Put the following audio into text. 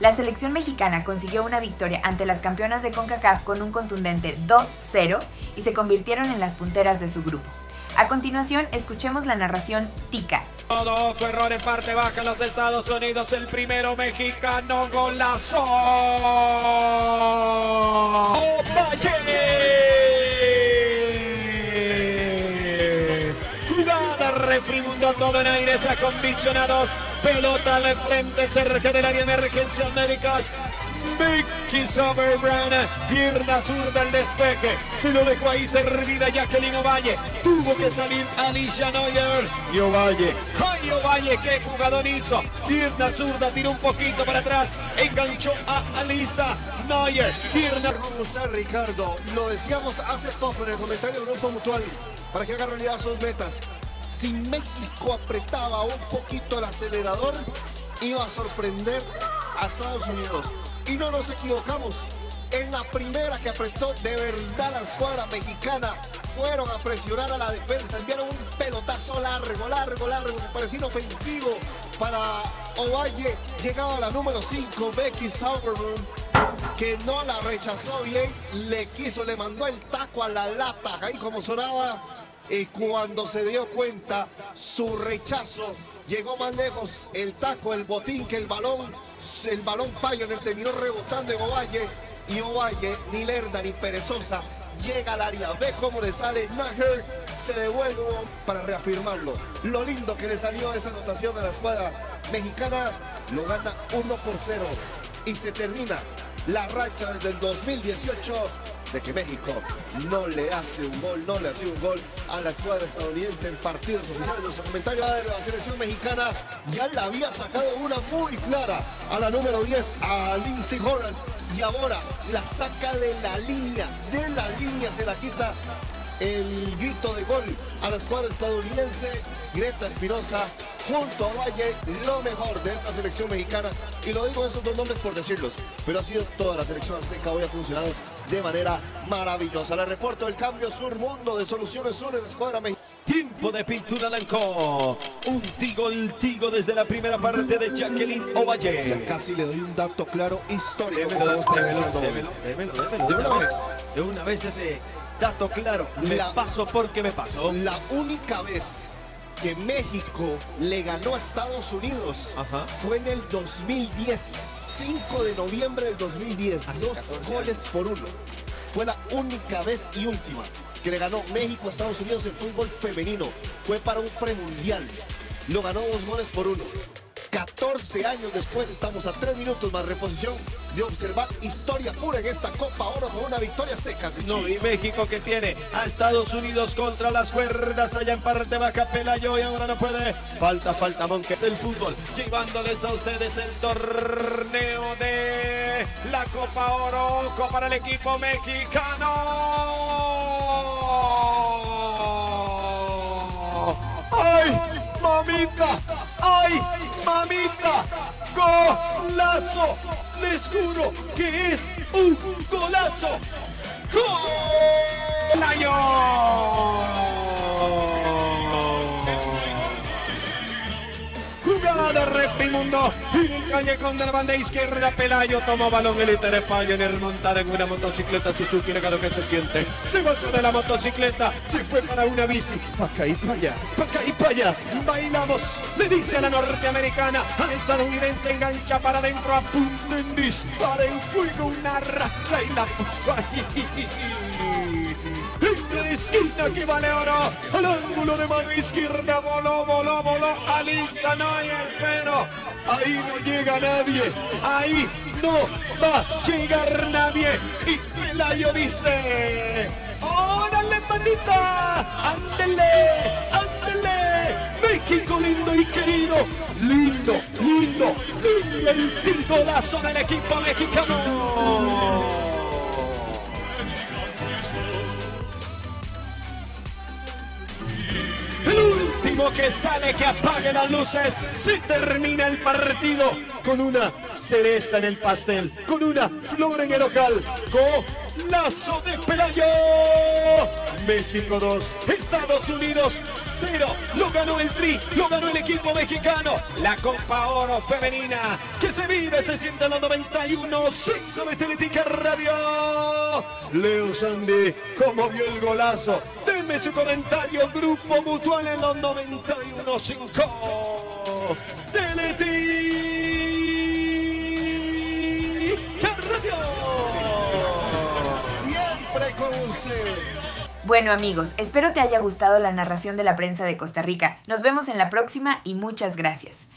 La selección mexicana consiguió una victoria ante las campeonas de CONCACAF con un contundente 2-0 y se convirtieron en las punteras de su grupo. A continuación, escuchemos la narración tica. Todo tu error en parte baja en los Estados Unidos, el primero mexicano, golazo. ¡Ovalle! Jugada, refribundó todo en aires acondicionados, pelota al frente, se refiere del área de emergencias médicas. Becky Sauerbrun, pierna zurda al despeje, se lo dejó ahí servida Jacqueline Ovalle, tuvo que salir Alyssa Naeher y Ovalle, ¡ay Ovalle, qué jugador hizo! Pierna zurda, tiró un poquito para atrás, enganchó a Alyssa Naeher, pierna rusa. Ricardo, lo decíamos hace poco en el comentario de Grupo Mutual, para que haga realidad sus metas, si México apretaba un poquito el acelerador, iba a sorprender a Estados Unidos. Y no nos equivocamos, en la primera que apretó de verdad la escuadra mexicana, fueron a presionar a la defensa, enviaron un pelotazo largo, que parecía inofensivo para Ovalle, llegaba a la número 5, Becky Sauerbrun, que no la rechazó bien, le mandó el taco a la lata, ahí como sonaba, y cuando se dio cuenta, su rechazo llegó más lejos, el taco, el botín, que el balón Pioneer terminó rebotando en Ovalle, y Ovalle, ni lerda ni perezosa, llega al área, ve cómo le sale Naeher, se devuelve para reafirmarlo. Lo lindo que le salió esa anotación a la escuadra mexicana, lo gana 1-0, y se termina la racha desde el 2018, de que México no le hace un gol a la escuadra estadounidense en partidos oficiales. Nuestro comentario de la selección mexicana ya la había sacado una muy clara a la número 10, a Lindsey Horan, y ahora la saca de la línea, se la quita el grito de gol a la escuadra estadounidense. Greta Espinosa junto a Ovalle, lo mejor de esta selección mexicana, y lo digo esos dos nombres por decirlos, pero ha sido toda la selección azteca, hoy ha funcionado de manera maravillosa. Le reporto el cambio Sur, Mundo de Soluciones Sur en la escuadra mexicana. Tiempo de pintura blanco, un tigo desde la primera parte de Jacqueline Ovalle. Ya casi le doy un dato claro histórico. Démelo de una vez ese dato claro. Me paso. La única vez que México le ganó a Estados Unidos fue en el 2010, 5 de noviembre del 2010, 2-1. Fue la única vez y última que le ganó México a Estados Unidos en fútbol femenino. Fue para un premundial, lo ganó 2-1. 14 años después estamos a 3 minutos más reposición de observar historia pura en esta Copa Oro con una victoria azteca. No, y México que tiene a Estados Unidos contra las cuerdas allá en parte baja, Pelayo, y ahora no puede. Falta, Monque. El fútbol llevándoles a ustedes el torneo de la Copa Oro para el equipo mexicano. ¡Ay, mamita! ¡Ay, mamita! ¡Golazo! Les juro que es un golazo. ¡Golazo! Jugada reprimundo en el callejón de la banda izquierda. Pelayo tomó balón el interfallo en el montada en una motocicleta Suzuki. Legado que se siente. Se bajó de la motocicleta. Se fue para una bici. Pa' acá y pa' allá. Bailamos. Le dice a la norteamericana. Al estadounidense engancha para adentro. A punto en disparo. En juego una racha y la puso ahí. Entre esquina que vale oro. Al ángulo de mano izquierda. Voló. Alyssa Naeher, pero ahí no llega nadie. Ahí no va a llegar nadie. Y Pelayo dice: ¡órale, manita! ¡Ándele! México lindo y querido. Lindo el golazo del equipo mexicano. Que sale, que apague las luces, se termina el partido con una cereza en el pastel, con una flor en el ojal. Lazo de Pelayo. México 2, Estados Unidos 0. Lo ganó el Tri, lo ganó el equipo mexicano. La Copa Oro femenina que se vive, se siente en la 91.5 de Teletica Radio. Leo Sandy, ¿cómo vio el golazo? Denme su comentario. Grupo Mutual en la 91.5 Teletica Radio. Siempre con usted. Bueno amigos, espero te haya gustado la narración de la prensa de Costa Rica. Nos vemos en la próxima y muchas gracias.